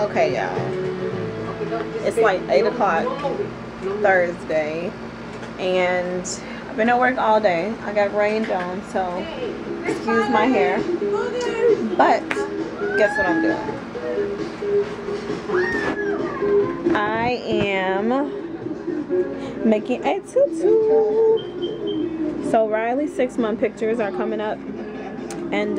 Okay, y'all. It's like 8 o'clock Thursday, and I've been at work all day. I got rained on, so excuse my hair. But guess what I'm doing? I am making a tutu. So Riley's 6-month pictures are coming up, and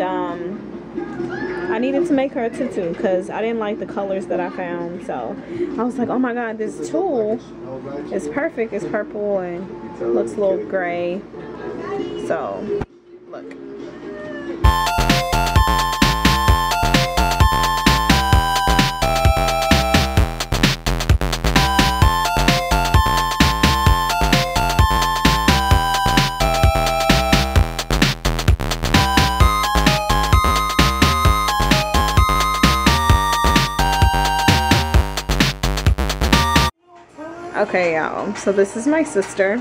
I needed to make her a tutu because I didn't like the colors that I found. So I was like, oh my god, this tulle is perfect. It's purple and looks a little gray. So look. Okay, y'all, so this is my sister.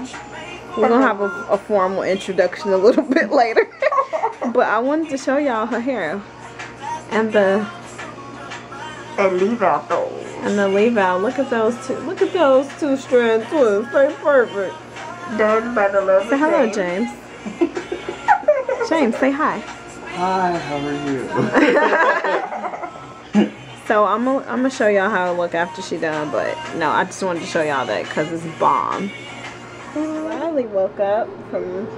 We're gonna have a formal introduction a little bit later. But I wanted to show y'all her hair and the leave out. Look at those two. Look at those two strand twists. They're perfect. Done by the love. Say hello, James. James, say hi. Hi, how are you? So I'm gonna show y'all how it look after she done, but no, I just wanted to show y'all that because it's bomb. Riley woke up from,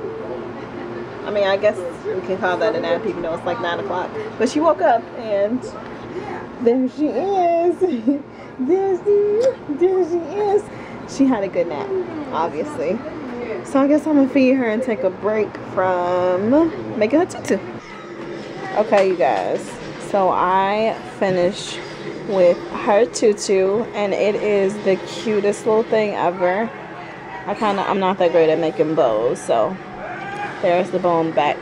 I mean, I guess we can call that a nap even though it's like 9 o'clock. But she woke up and there she is. There she is. She had a good nap, obviously. So I guess I'm gonna feed her and take a break from making her tutu. Okay, you guys. So I finished with her tutu, and it is the cutest little thing ever. I'm not that great at making bows, so there's the bow and back.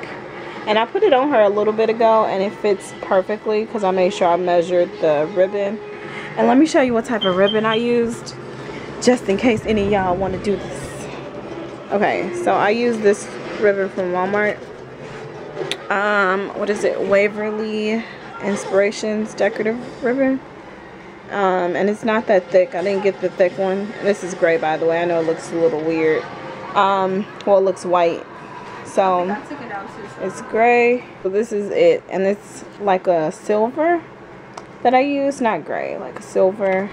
And I put it on her a little bit ago, and it fits perfectly because I made sure I measured the ribbon. And let me show you what type of ribbon I used, just in case any of y'all want to do this. Okay, so I used this ribbon from Walmart. What is it? Waverly Inspirations decorative ribbon, and it's not that thick. I didn't get the thick one. This is gray, by the way. I know it looks a little weird. Well, it looks white, so it's gray. So this is it, and it's like a silver that I use, not gray, like a silver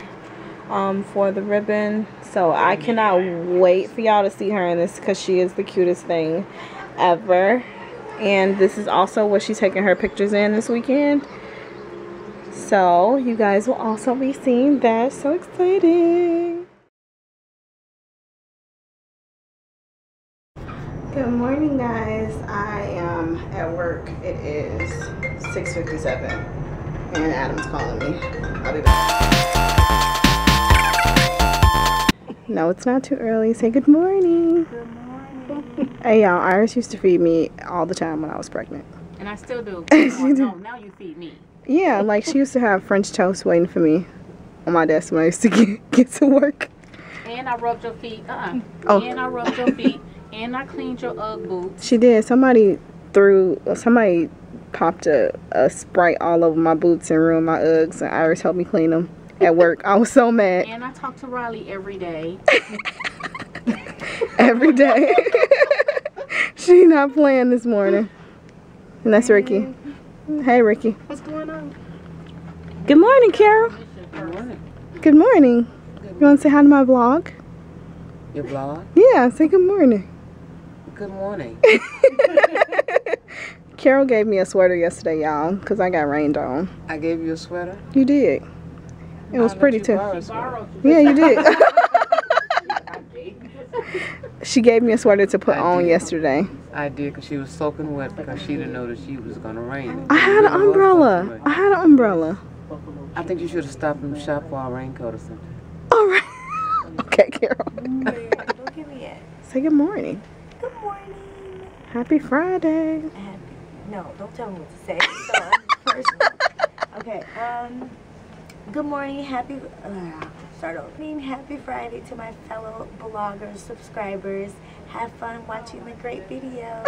for the ribbon. So I cannot wait for y'all to see her in this because she is the cutest thing ever. And this is also what she's taking her pictures in this weekend. So you guys will also be seeing that. So exciting. Good morning, guys. I am at work. It is 6:57 and Adam's calling me. I'll be back. No, it's not too early. Say good morning. Good morning. Hey y'all, Iris used to feed me all the time when I was pregnant. And I still do. Now you feed me. Yeah, like she used to have French toast waiting for me on my desk when I used to get to work. And I rubbed your feet. Oh. And I rubbed your feet. And I cleaned your Ugg boots. She did. Somebody popped a Sprite all over my boots and ruined my Uggs, and Iris helped me clean them at work. I was so mad. And I talked to Riley every day. Every day. She not playing this morning. And that's Ricky. Hey, Ricky. What's going on? Good morning, Carol. Good morning. Good morning. You want to say hi to my vlog? Your vlog? Yeah, say good morning. Good morning. Carol gave me a sweater yesterday, y'all, because I got rained on. I gave you a sweater? You did. It was pretty, too. Yeah, you did. She gave me a sweater to put on yesterday. I did, because she was soaking wet because she didn't know that she was going to rain. I had an umbrella. I think you should have stopped and shopped for a raincoat or something. All right. Okay, Carol. Don't give me it. Say good morning. Good morning. Happy Friday. No, don't tell me what to say. Sorry, personal. Okay. Good morning. Happy Friday to my fellow bloggers, subscribers. Have fun watching the great videos.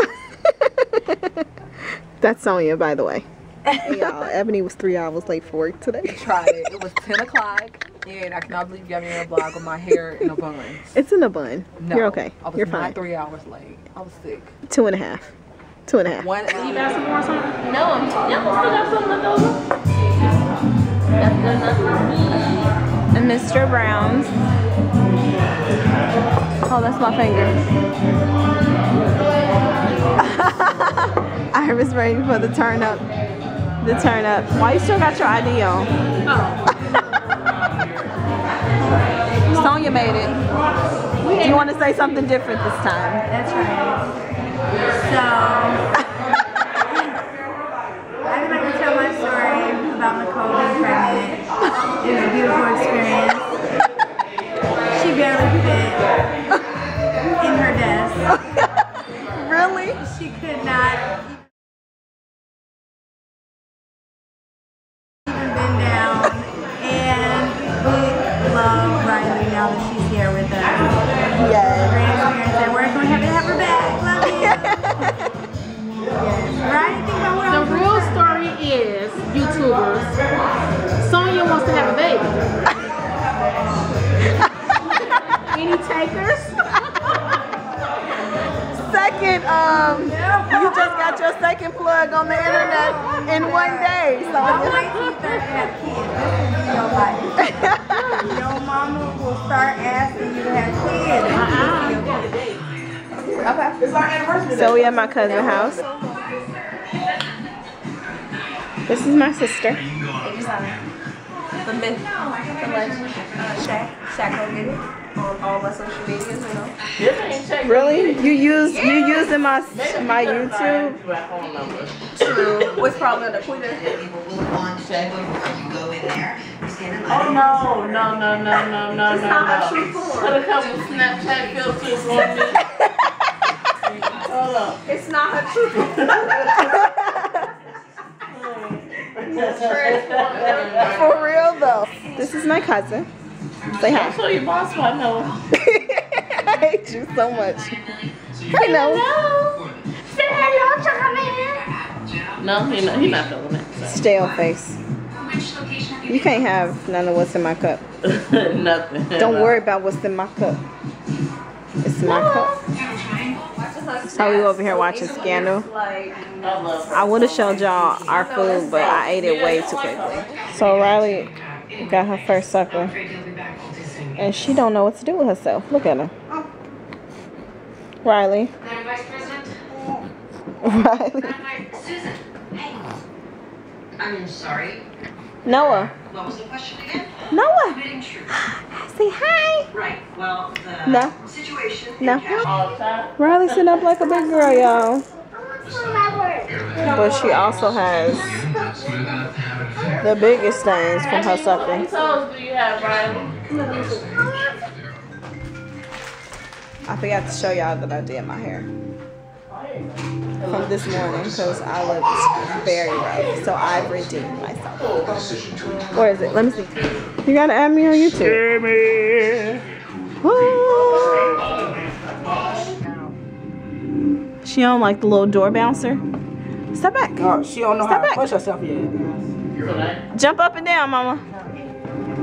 That's Sonia, by the way. Hey y'all, Ebony was 3 hours late for work today. I tried it. It was 10 o'clock. Yeah, and I cannot believe you got me on a blog with my hair in a bun. It's in a bun. No, you're okay. I was you're fine. 3 hours late. I was sick. 2 and a half. 1 hour. You got some more or something? No, I'm still got some left over. And Mr. Brown's. Oh, that's my finger. I was waiting for the turn up. The turn up. Why you still got your ID on? Oh. Sonya made it. Do you want to say something different this time? That's right. So. It was a beautiful experience. She barely fit in her desk. Really? She could not even bend down. And we love Riley now that she's here with us. Yes. Great experience at work. We're happy to have her back. Love you. Yes. Riley, think about what the real story is, YouTubers. Sonya wants to have a baby. Any takers? Second, you just got your second plug on the internet in 1 day. So your mama will start asking you to have kids. Okay. It's our anniversary. So we at my cousin's house. This is my sister. The myth, the legend, Shaq will get it on all my social medias, you know. Yes, really? You using my YouTube? True. What's probably on the Twitter? Oh no. It's not true. Put a couple Snapchat filters on me. Hold on. It's not her truth. For real though. This is my cousin. Say hi. Show your boss what I know. I hate you so much. Hello. Say hello, Charlie. No, he's not feeling it. So. Stale face. You can't have none of what's in my cup. Nothing. Don't worry about what's in my cup. It's my cup. So we were over here watching Scandal. I would have showed y'all our food, but I ate it way too quickly. So Riley got her first supper, and she don't know what to do with herself. Look at her. Riley. Riley. I'm sorry. Noah. What was the question again? Noah. Say hi. Right. Well, the situation. No. Riley's sitting up like a big girl, y'all. But she also has the biggest stains from her supper. How many toes do you have, Riley? I forgot to show y'all that I did my hair from this morning because I looked very rough, so I've redeemed myself. Where is it? Let me see. You gotta add me on YouTube. Woo. She don't like the little door bouncer. Step back. No, she don't know how to push herself yet. Jump up and down, mama.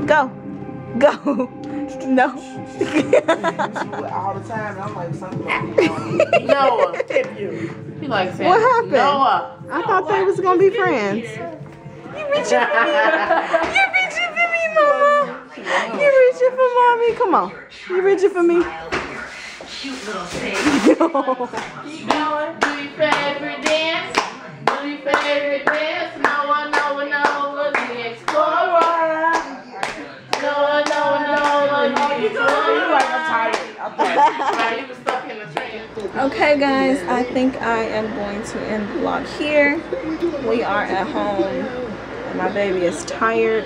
Go. Go. No. She went all the time, and I'm like, something like Noah, tip you. He likes that. What happened? Noah. I thought they was gonna be friends. You reaching for me. You reaching for me, mama. You reaching for mommy. Come on. You reaching for me. Cute little thing. Keep going. Do your favorite dance. Do your favorite dance. Noah, Noah, Noah, the explorer. Noah, Noah, Noah. Okay guys, I think I am going to end the vlog here. We are at home. My baby is tired.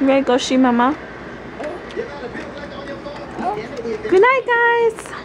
You ready to go see mama? Good night guys.